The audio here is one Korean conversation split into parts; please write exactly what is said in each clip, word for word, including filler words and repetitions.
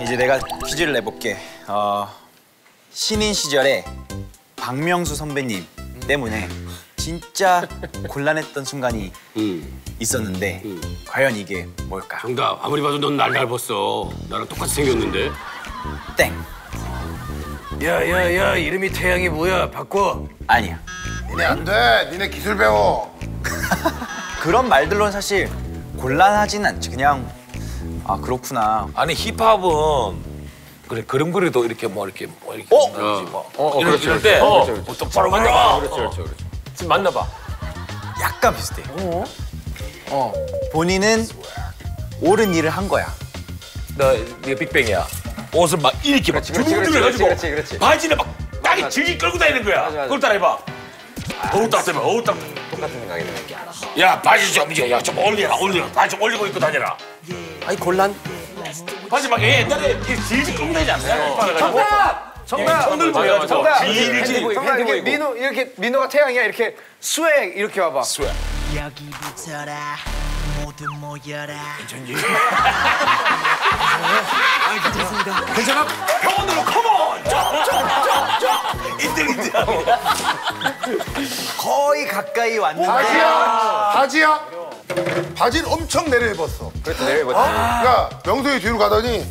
이제 내가 퀴즈를 내볼게. 어, 신인 시절에 박명수 선배님 때문에 진짜 곤란했던 순간이 음. 있었는데 음. 과연 이게 뭘까? 정답! 아무리 봐도 넌 날 닮았어. 나랑 똑같이 생겼는데. 땡! 야야야 이름이 태양이 뭐야? 바꿔! 아니야. 니네 안 돼! 니네 기술 배워! 그런 말들로는 사실 곤란하진 않지. 그냥 아 그렇구나. 아니 힙합은 그래 그림 그리도 이렇게 뭐 이렇게 뭐 이렇게 어? 뭐. 어, 어, 이럴, 이럴 때 어, 똑바로 만나봐! 그렇지 그렇지 그렇지. 지금 만나봐. 약간 비슷해. 어? 어. 본인은 옳은 일을 한 거야. 나 이게 빅뱅이야. 옷을 막 이렇게 막 주물주물해가지고 바지를 막 땅에 질질 끌고 다니는 거야. 맞아, 맞아. 그걸 따라해봐. 어우 따뜻해. 어우 따뜻해. 똑같은 생각이네. 야 바지 좀 이제 야 좀 올려라 올려라. 바지 좀 올리고 입고 다녀라. 아니 곤란. 바지 막 옛날에 질질 끌고 다니지 않나요? 정답! 정답! 손들 보여. 정답! 이렇게 민호, 이렇게 민호가 태양이야. 이렇게 스웩 이렇게 와봐. 스웩. 여기부터라 모두 모여라. 괜찮니? 아이 괜찮습니다. 괜찮아? 병원으로 컴온! 쫙쫙쫙쫙! 인정인정. 거의 가까이 왔는데. 바지야! 바지야! 바지는 엄청 내려입었어. 그렇지 내려입었지. 그러니까 명수의 뒤로 가더니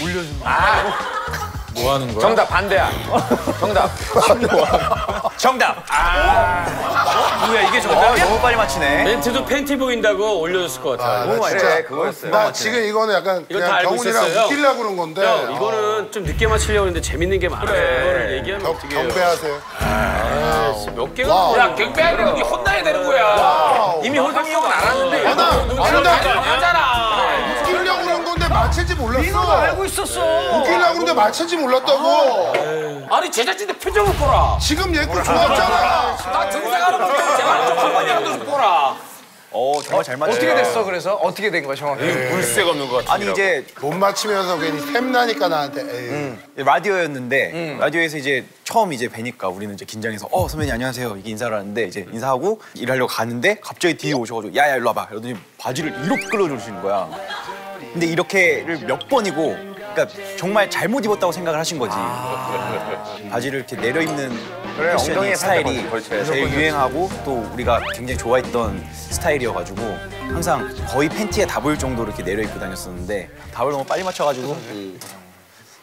올려준 거야. 뭐 하는 거야? 정답 반대야. 정답. 정답. 아. 어? 뭐야 이게 정답이야? 어, 너무 빨리 맞히네. 멘트도 팬티 보인다고 올려줬을 것 같아. 아, 너무 많이 그래, 그거였어요. 나 지금 이거는 약간 그냥 경훈이랑 웃기려고 그런 건데. 형, 이거는 어. 좀 늦게 맞히려고 했는데 재밌는 게 많아요. 그래. 이거를 얘기하면 어떻게 해요? 경배하세요. 아, 씨, 몇 개가. 야, 경배하려면 그래. 혼나야 되는 거야. 와우. 이미 호동이 형은 알았는데. 혼나. 하잖아. 웃기려고 그런 건데 맞힐지 몰랐어. 민호가 알고 있었어. 웃기려고 그런데 맞힐지 몰랐다고. 아, 아니 제작진들 표정을 보라. 지금 얘 거 좋았잖아. 나 등장하는 거 제발 좀 한 번이라도 보라. 어 정말 잘 맞았어. 어떻게 됐어 그래서? 어떻게 된 거야 정확히? 물색 없는 것 같은데. 아니 이제 못 맞히면서 괜히 샘나니까 나한테. 음, 라디오였는데 음. 라디오에서 이제 처음 이제 뵈니까 우리는 이제 긴장해서 어 선배님 안녕하세요 이게 인사를 하는데 이제 인사하고 일하려고 가는데 갑자기 뒤에 오셔가지고 야야 일로 와봐 이러더니 바지를 이렇게 끌어주시는 거야. 근데 이렇게를 몇 번이고 그러니까 정말 잘못 입었다고 생각을 하신 거지. 아 바지를 이렇게 내려입는. 그래, 엉덩이 스타일이 제일 유행하고 또 우리가 굉장히 좋아했던 스타일이어가지고 항상 거의 팬티에 다 보일 정도로 이렇게 내려입고 다녔었는데 답을 너무 빨리 맞춰가지고 미안해.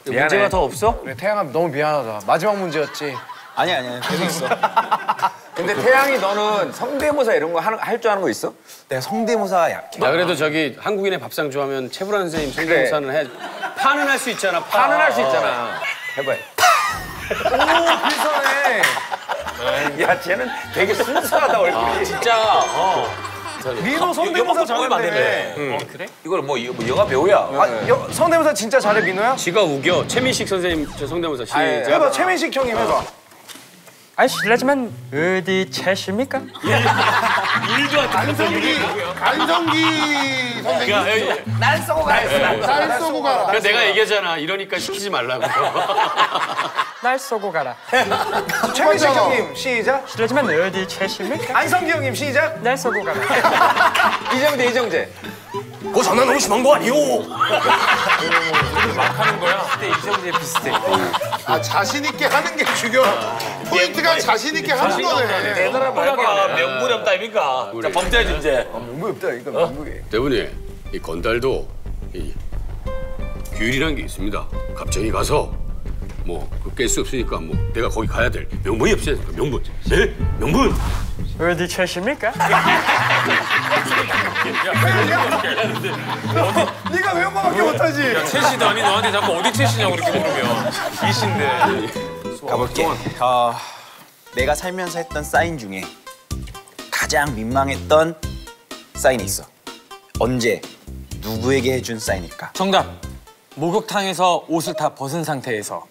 문제가 더 없어? 그래, 태양아 너무 미안하다. 마지막 문제였지. 아니야 아니야 계속 있어. 근데 태양이 너는 성대모사 이런 거 할 줄 아는 거 있어? 내가 성대모사 약해. 나 그래도 저기 한국인의 밥상 좋아하면 최불암 선생님 성대모사는 그래. 해. 파는 할 수 있잖아. 파. 파는 할 수 있잖아. 어. 해봐요. 오 비슷하네. 야 쟤는 되게 순수하다 얼굴이. 아, 진짜. 어. 민호 성대모사 잘하네. 응. 어, 그래? 이걸 뭐, 뭐 여가 배우야. 응. 아, 여, 성대모사 진짜 잘해 민호야? 지가 우겨. 최민식 선생님 저 성대모사 시작. 해봐 최민식 형님 해봐. 어. 아니 실례지만 어디 채십니까? 일도 안성기 안성기 선생님. 날 쏘고 가라. 날 쏘고 가라. 그래서 내가 얘기하잖아. 이러니까 시키지 말라고. 날 쏘고 가라. 최민식 형님 시작. 실례지만 어디 채십니까? 안성기 형님 시작. 날 쏘고 가라. 이정재 이정재. 그거 장난 너무 심한 거 아니오? 막 하는 거야? 그때 이정재 비슷해. 아 자신 있게 하는 게 중요. 포인트가 자신 있게 하는 거네. 대단한 말이야. 명분이 없다 아닙니까? 자 범죄지 이제. 명분이 없다 이거 명분이. 때문에 이 건달도 이 규율이란 게 있습니다. 갑자기 가서 뭐 깰 수 없으니까 뭐 내가 거기 가야 될 명분이 없어요. 명분. 네? 명분. 어디 채십니까? 네가 외모밖에 못하지. 채시도 아니 너한테 자꾸 어디 채시냐고 이렇게 물으면 이신데. 가볼게. 어, 내가 살면서 했던 사인 중에 가장 민망했던 사인이 있어. 언제 누구에게 해준 사인일까? 정답. 목욕탕에서 옷을 다 벗은 상태에서.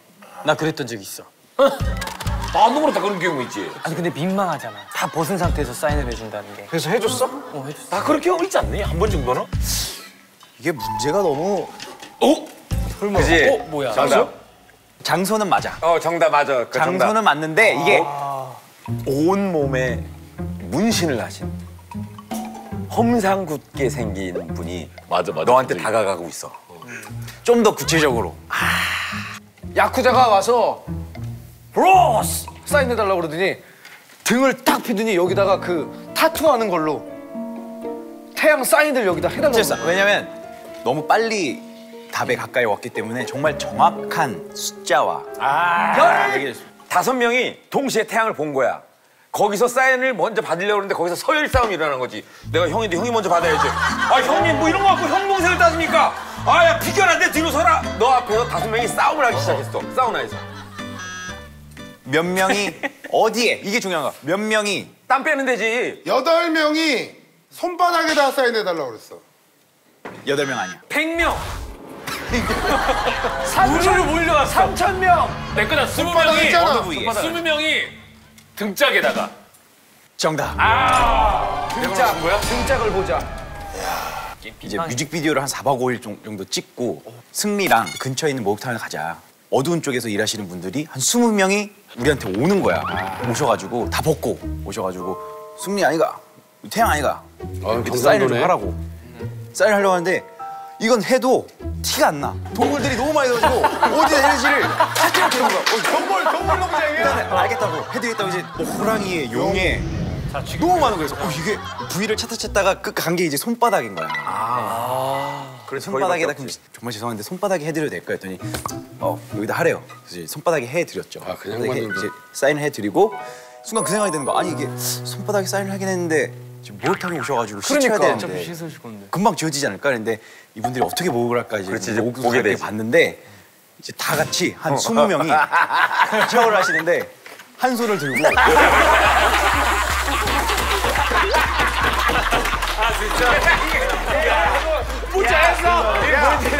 나 그랬던 적이 있어. 나도 다 그런 경우 있지. 아니 근데 민망하잖아. 다 벗은 상태에서 사인을 해준다는 게. 그래서 해줬어? 어 해줬어. 다 그런 경우 있지 않니? 한 번 정도는? 이게 문제가 너무... 어? 설마... 그치? 어? 뭐야? 장소? 장소는 맞아. 어 정답 맞아. 그 장소는 정답. 맞는데 이게 아... 온몸에 문신을 하신 험상궂게 생긴 분이 맞아, 맞아, 너한테 다가가고 있어. 좀 더 구체적으로. 아... 야쿠자가 와서 브로스! 사인해달라고 그러더니 등을 딱 피더니 여기다가 그 타투하는 걸로 태양 사인을 여기다 해달라고. 왜냐면 너무 빨리 답에 가까이 왔기 때문에 정말 정확한 숫자와 아 다섯 명이 동시에 태양을 본 거야. 거기서 사인을 먼저 받으려고 하는데 거기서 서열 싸움이 일어나는 거지. 내가 형인데 형이 먼저 받아야지. 아 형님 뭐 이런 거 갖고 형 동생을 따집니까? 아 야 비켜라 내 뒤로 서라. 너 앞에서 다섯 명이 싸움을 하기 시작했어. 사우나에서. 몇 명이 어디에? 이게 중요한 거야. 몇 명이? 땀 빼는 데지. 여덟 명이 손바닥에다 사인해달라고 그랬어. 여덟 명 아니야. 백 명. 우리로 몰려왔어. 삼천 명. 내 거다 스무 명이. 스무 명이 등짝에다가. 정답. 아. 등짝 뭐야? 등짝을 보자. 이야. 이제 뮤직비디오를 한 사박 오일 정도 찍고 승리랑 근처에 있는 목욕탕을 가자. 어두운 쪽에서 일하시는 분들이 한 스무 명이 우리한테 오는 거야. 아. 오셔가지고 다 벗고 오셔가지고 승리 아니가? 태양 아니가? 아, 사인을 좀 하라고. 음. 사인을 하려고 하는데 이건 해도 티가 안 나. 동물들이 너무 많이 들어가지고 어디 내는지를 찾지 못하는 거야. 어, 동물, 동물 농장이야. 알겠다고 해드리겠다고 이제 뭐 호랑이에, 용에 너무 많은 거에서 어, 이게 부위를 찾다 찾다가 끝 간 게 이제 손바닥인 거야. 아. 그래서 손바닥에다 정말 죄송한데 손바닥에 해드려도 될까 했더니 어 여기다 하래요. 그래서 손바닥에 해드렸죠. 아, 그냥 해, 이제 사인을 해드리고 순간 그 생각이 드는 거야. 아니 이게 손바닥에 사인을 하긴 했는데 지금 목욕탕에 오셔가지고 씻어야 되는데 금방 지워지지 않을까 했는데 이분들이 어떻게 목욕을 할까 이제 그렇지, 뭐, 목욕을 할 때 봤는데 이제 다 같이 한 어. 스무 명이 샤워를 하시는데 한 손을 들고 아 진짜 못 잘했어.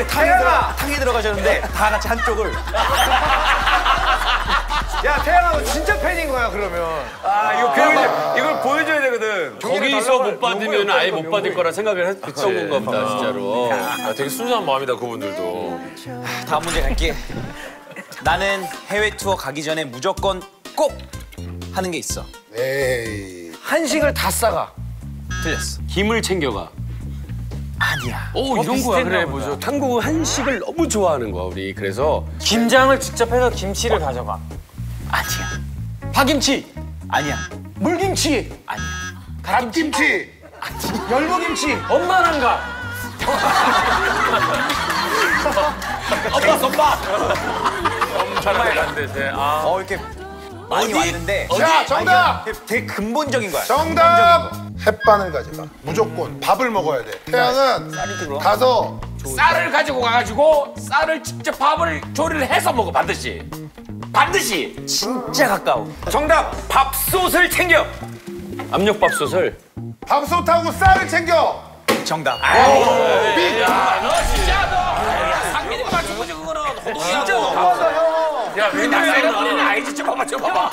태양아 탕에 들어가셨는데 다 같이 한쪽을 야 태양아 너 진짜 팬인 거야 그러면. 아 이거 아, 이걸 보여줘야 되거든. 거기서 못 받으면 아예 못 받을 거라 생각을 했던 건가 보다 진짜로. 아, 되게 순수한 마음이다 그분들도. 다음 문제 갈게. 나는 해외 투어 가기 전에 무조건 꼭 하는 게 있어. 에이 한식을 다 싸가. 틀렸어. 김을 챙겨가. 아니야. 오 어, 이런 거야. 그래 보죠. 한국은 한식을 너무 좋아하는 거야 우리. 그래서 김장을 직접 해서 김치를 어. 가져가. 아니야. 파김치. 아니야. 물김치. 아니야. 갓김치. 아니야. 열무김치. 엄마랑 가. 엄마 엄마. 엄마랑 간대세. 아. 어 이렇게 많이 어디? 왔는데. 자 정답. 아니, 되게 근본적인 거야. 정답. 근본적인 거. 햇반을 가져가. 무조건 밥을 먹어야 돼. 태양은 가서 쌀을 가지고 가가지고 쌀을 직접 밥을 조리를 해서 먹어. 반드시. 반드시. 진짜 가까워. 정답! 밥솥을 챙겨! 압력밥솥을. 밥솥하고 쌀을 챙겨! 정답. 야, 너 진짜 너! 상민이 맞추고 지금 그거는 호동이야. 진짜 너무하다, 형. 야, 왜 나 이런 아이지 좀 봐봐, 좀 봐봐.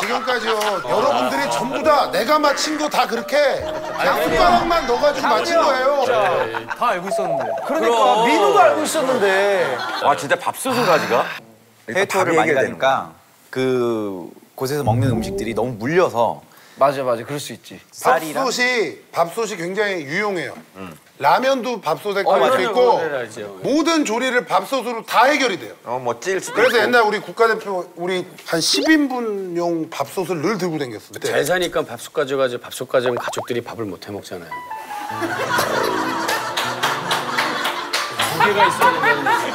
지금까지요 여러분들이 전부 다 내가 맞힌 거 다 그렇게 그냥 숟가락만 넣어가지고 맞힌 거예요. 다 알고 있었는데. 그러니까 민호가 알고 있었는데. 아 진짜 밥솥을 가지가? 해외를 많이 가니까 그 곳에서 먹는 음식들이 너무 물려서. 맞아 맞아 그럴 수 있지. 밥솥이 밥솥이 굉장히 유용해요. 음. 라면도 밥솥에 끓여 있고 모든 조리를 밥솥으로 다 해결이 돼요. 어 멋질 수도. 그래서 있고. 옛날 우리 국가대표 우리 한 십 인분용 밥솥을 늘 들고 다녔어. 잘 사니까 밥솥 가져가지 밥솥 가져가면 가족들이 밥을 못 해 먹잖아요. 두 개가 있어야 된다는.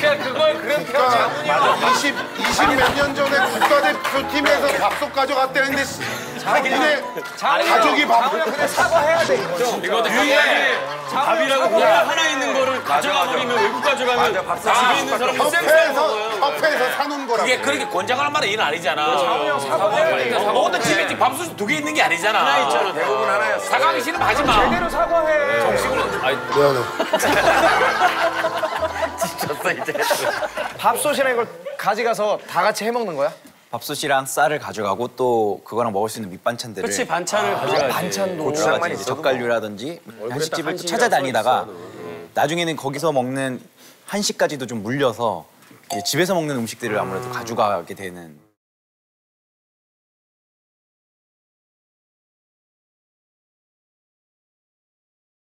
그냥 그걸 그렇게 하자군요. 이십 몇 년 전에 국가대표팀에서 밥솥 가져갔다는데 자기네 가족이 밥을 그냥 사과해야 돼. 이것도 유일하게 밥이라고 그냥 하나 있는 거를 가져가버리면 외국 가져가면 집에 있는 사람 협회에서 협회에서 사놓은 거라고. 이게 그렇게 권장하는 말은 일 아니잖아. 자원형 사과해야 돼. 어떤 집에 집 밥솥 두 개 있는 게 아니잖아. 하나 있잖아. 대부분 하나야. 사과하기 싫으면 하지 마. 제대로 사과해. 정식으로. 미안해. 밥솥이랑 이걸 가져가서 다 같이 해먹는 거야? 밥솥이랑 쌀을 가져가고 또 그거랑 먹을 수 있는 밑반찬들을 그렇지 반찬을 아, 가져가야지. 반찬도 고추장만 있어도 젓갈류라든지 뭐. 한식집을 또 찾아다니다가 나중에는 거기서 먹는 한식까지도 좀 물려서 집에서 먹는 음식들을 아무래도 음. 가져가게 되는